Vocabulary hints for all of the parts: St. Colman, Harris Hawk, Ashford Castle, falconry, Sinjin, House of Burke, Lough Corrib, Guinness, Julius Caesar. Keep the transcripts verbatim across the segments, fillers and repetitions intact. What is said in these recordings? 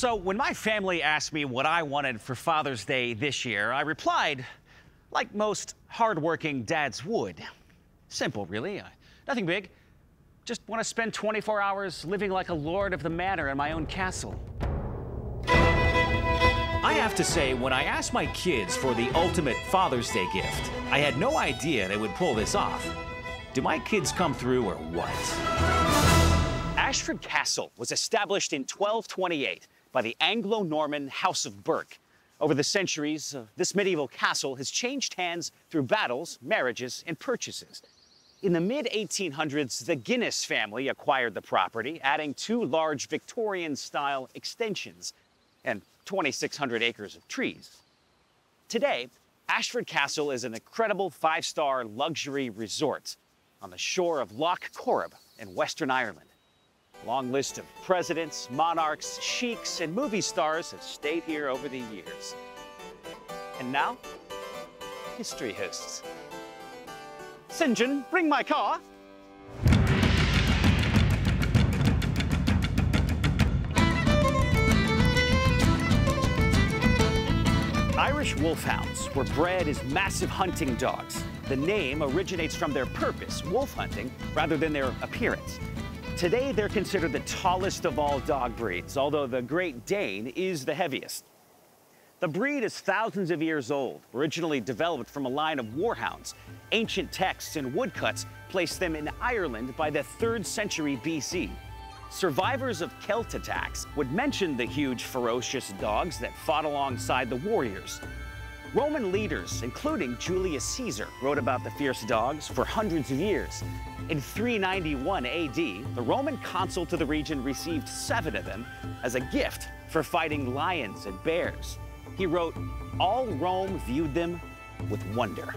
So when my family asked me what I wanted for Father's Day this year, I replied, like most hardworking dads would. Simple, really. I, nothing big. Just want to spend twenty-four hours living like a lord of the manor in my own castle. I have to say, when I asked my kids for the ultimate Father's Day gift, I had no idea they would pull this off. Do my kids come through or what? Ashford Castle was established in twelve twenty-eight by the Anglo-Norman House of Burke. Over the centuries, uh, this medieval castle has changed hands through battles, marriages, and purchases. In the mid eighteen hundreds, the Guinness family acquired the property, adding two large Victorian-style extensions and twenty-six hundred acres of trees. Today, Ashford Castle is an incredible five-star luxury resort on the shore of Lough Corrib in Western Ireland. Long list of presidents, monarchs, sheiks, and movie stars have stayed here over the years. And now, history hosts. Sinjin, bring my car. Irish wolfhounds were bred as massive hunting dogs. The name originates from their purpose, wolf hunting, rather than their appearance. Today, they're considered the tallest of all dog breeds, although the Great Dane is the heaviest. The breed is thousands of years old, originally developed from a line of warhounds. Ancient texts and woodcuts placed them in Ireland by the third century B C. Survivors of Celt attacks would mention the huge, ferocious dogs that fought alongside the warriors. Roman leaders, including Julius Caesar, wrote about the fierce dogs for hundreds of years. In three ninety-one A D, the Roman consul to the region received seven of them as a gift for fighting lions and bears. He wrote, "All Rome viewed them with wonder."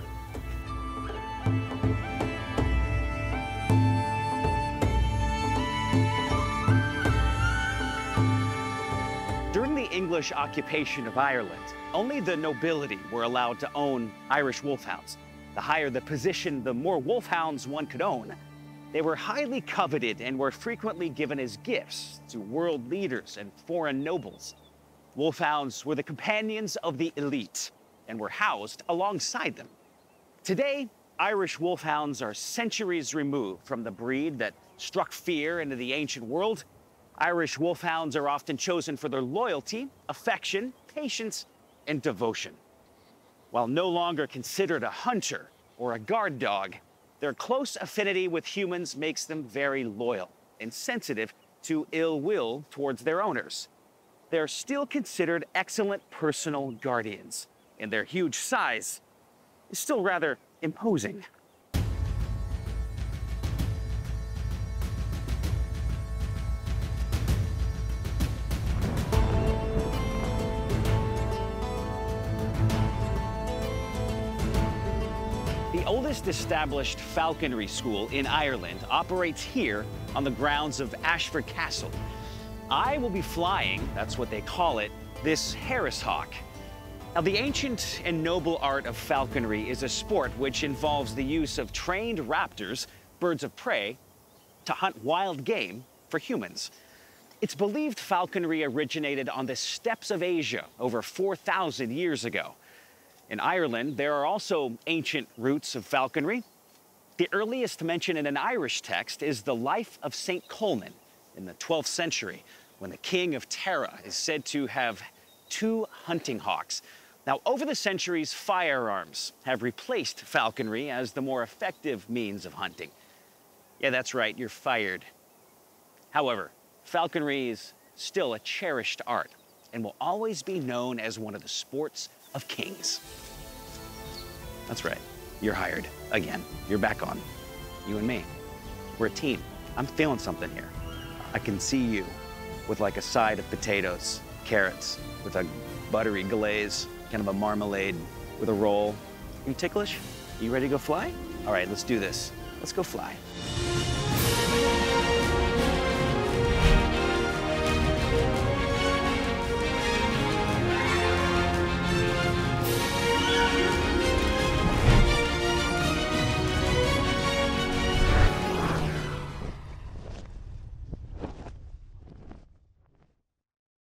During the English occupation of Ireland, only the nobility were allowed to own Irish wolfhounds. The higher the position, the more wolfhounds one could own. They were highly coveted and were frequently given as gifts to world leaders and foreign nobles. Wolfhounds were the companions of the elite and were housed alongside them. Today, Irish wolfhounds are centuries removed from the breed that struck fear into the ancient world. Irish wolfhounds are often chosen for their loyalty, affection, patience, and devotion. While no longer considered a hunter or a guard dog, their close affinity with humans makes them very loyal and sensitive to ill will towards their owners. They're still considered excellent personal guardians, and their huge size is still rather imposing. The oldest established falconry school in Ireland operates here on the grounds of Ashford Castle. I will be flying, that's what they call it, this Harris Hawk. Now, the ancient and noble art of falconry is a sport which involves the use of trained raptors, birds of prey, to hunt wild game for humans. It's believed falconry originated on the steppes of Asia over four thousand years ago. In Ireland, there are also ancient roots of falconry. The earliest mention in an Irish text is the life of Saint Colman in the twelfth century, when the king of Tara is said to have two hunting hawks. Now, over the centuries, firearms have replaced falconry as the more effective means of hunting. Yeah, that's right, you're fired. However, falconry is still a cherished art and will always be known as one of the sports of kings. That's right, you're hired again. You're back on. You and me, we're a team. I'm feeling something here. I can see you with like a side of potatoes, carrots, with a buttery glaze, kind of a marmalade with a roll. Are you ticklish? Are you ready to go fly? All right, let's do this. Let's go fly.